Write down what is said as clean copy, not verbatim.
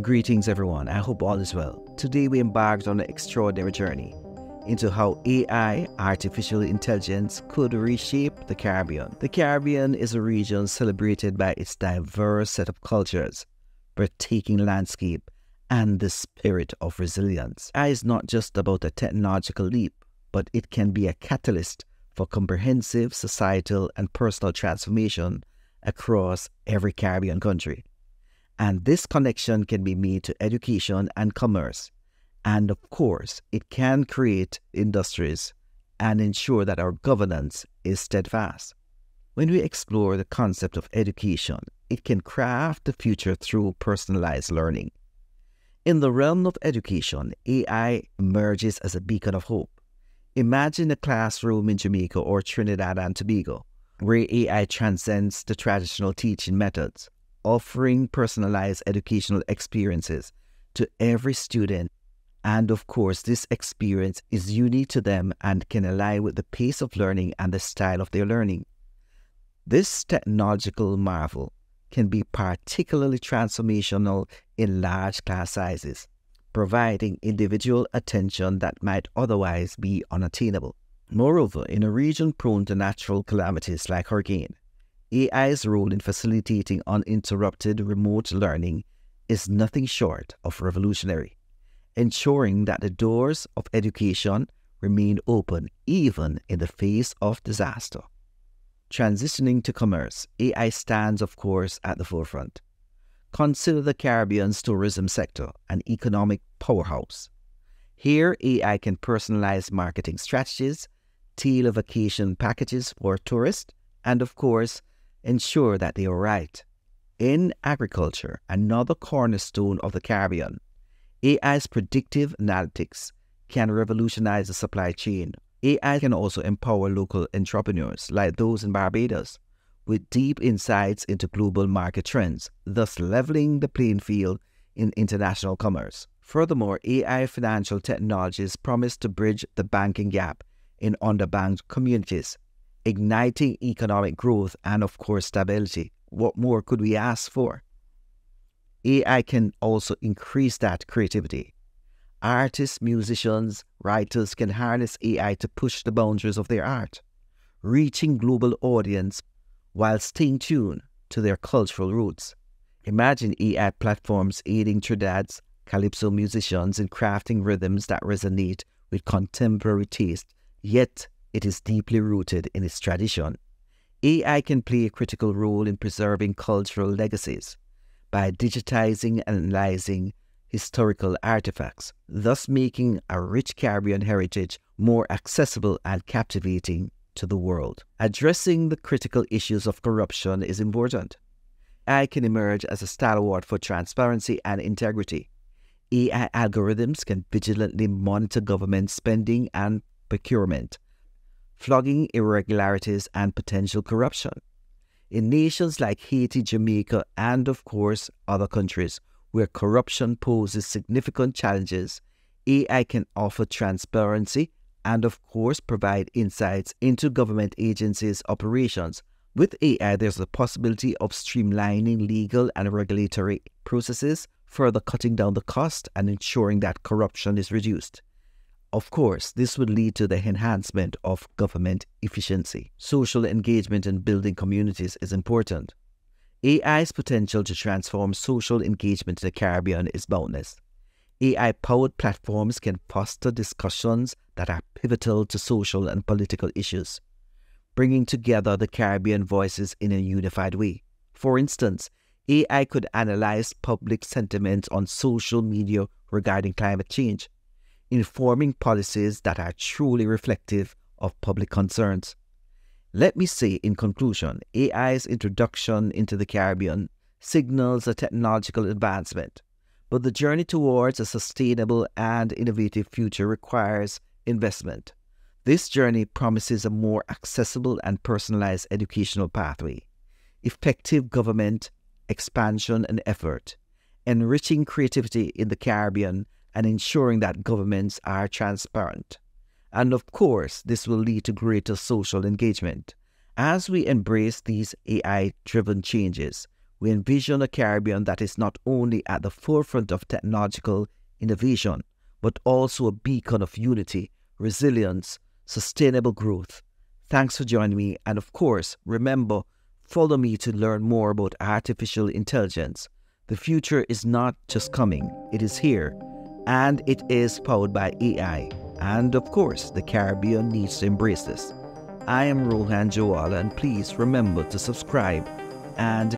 Greetings everyone, I hope all is well. Today we embarked on an extraordinary journey into how AI, artificial intelligence, could reshape the Caribbean. The Caribbean is a region celebrated by its diverse set of cultures, breathtaking landscape, and the spirit of resilience. AI is not just about a technological leap, but it can be a catalyst for comprehensive societal and personal transformation across every Caribbean country. And this connection can be made to education and commerce. And of course, it can create industries and ensure that our governance is steadfast. When we explore the concept of education, it can craft the future through personalized learning. In the realm of education, AI emerges as a beacon of hope. Imagine a classroom in Jamaica or Trinidad and Tobago, where AI transcends the traditional teaching methods, offering personalized educational experiences to every student. And of course, this experience is unique to them and can align with the pace of learning and the style of their learning. This technological marvel can be particularly transformational in large class sizes, providing individual attention that might otherwise be unattainable. Moreover, in a region prone to natural calamities like hurricane, AI's role in facilitating uninterrupted remote learning is nothing short of revolutionary, ensuring that the doors of education remain open even in the face of disaster. Transitioning to commerce, AI stands, of course, at the forefront. Consider the Caribbean's tourism sector, an economic powerhouse. Here, AI can personalize marketing strategies, tailor vacation packages for tourists, and of course, ensure that they are right. In agriculture, another cornerstone of the Caribbean, AI's predictive analytics can revolutionize the supply chain. AI can also empower local entrepreneurs, like those in Barbados, with deep insights into global market trends, thus leveling the playing field in international commerce. Furthermore, AI financial technologies promise to bridge the banking gap in underbanked communities, igniting economic growth and, of course, stability. What more could we ask for? AI can also increase that creativity. Artists, musicians, writers can harness AI to push the boundaries of their art, reaching global audience while staying tuned to their cultural roots. Imagine AI platforms aiding Trinidad's Calypso musicians in crafting rhythms that resonate with contemporary taste, yet it is deeply rooted in its tradition. AI can play a critical role in preserving cultural legacies by digitizing and analyzing historical artifacts, thus making a rich Caribbean heritage more accessible and captivating to the world. Addressing the critical issues of corruption is important. AI can emerge as a stalwart for transparency and integrity. AI algorithms can vigilantly monitor government spending and procurement, flogging irregularities and potential corruption. In nations like Haiti, Jamaica, and of course other countries where corruption poses significant challenges, AI can offer transparency and of course provide insights into government agencies' operations. With AI, there's the possibility of streamlining legal and regulatory processes, further cutting down the cost and ensuring that corruption is reduced. Of course, this would lead to the enhancement of government efficiency. Social engagement and building communities is important. AI's potential to transform social engagement in the Caribbean is boundless. AI-powered platforms can foster discussions that are pivotal to social and political issues, bringing together the Caribbean voices in a unified way. For instance, AI could analyze public sentiment on social media regarding climate change, informing policies that are truly reflective of public concerns. Let me say in conclusion, AI's introduction into the Caribbean signals a technological advancement, but the journey towards a sustainable and innovative future requires investment. This journey promises a more accessible and personalized educational pathway, effective government expansion and effort, enriching creativity in the Caribbean, and ensuring that governments are transparent. And of course, this will lead to greater social engagement. As we embrace these AI-driven changes, we envision a Caribbean that is not only at the forefront of technological innovation, but also a beacon of unity, resilience, sustainable growth. Thanks for joining me, and of course, remember, follow me to learn more about artificial intelligence. The future is not just coming, it is here, and it is powered by AI. And of course, the Caribbean needs to embrace this. I am Rohan Jawala, and please remember to subscribe and